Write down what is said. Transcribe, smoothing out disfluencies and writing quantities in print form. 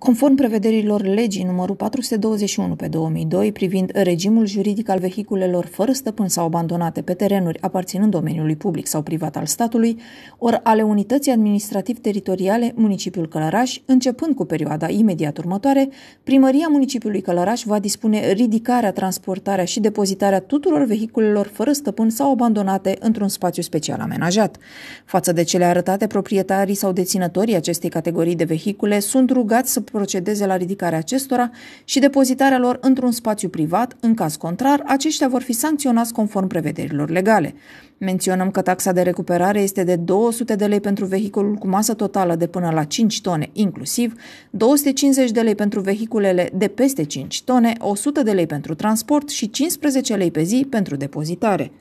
Conform prevederilor legii numărul 421/2002 privind regimul juridic al vehiculelor fără stăpân sau abandonate pe terenuri aparținând domeniului public sau privat al statului, ori ale unității administrativ-teritoriale municipiul Călăraș, începând cu perioada imediat următoare, Primăria municipiului Călăraș va dispune ridicarea, transportarea și depozitarea tuturor vehiculelor fără stăpân sau abandonate într-un spațiu special amenajat. Față de cele arătate, proprietarii sau deținătorii acestei categorii de vehicule sunt rugați să procedeze la ridicarea acestora și depozitarea lor într-un spațiu privat, în caz contrar, aceștia vor fi sancționați conform prevederilor legale. Menționăm că taxa de recuperare este de 200 de lei pentru vehiculul cu masă totală de până la 5 tone inclusiv, 250 de lei pentru vehiculele de peste 5 tone, 100 de lei pentru transport și 15 lei pe zi pentru depozitare.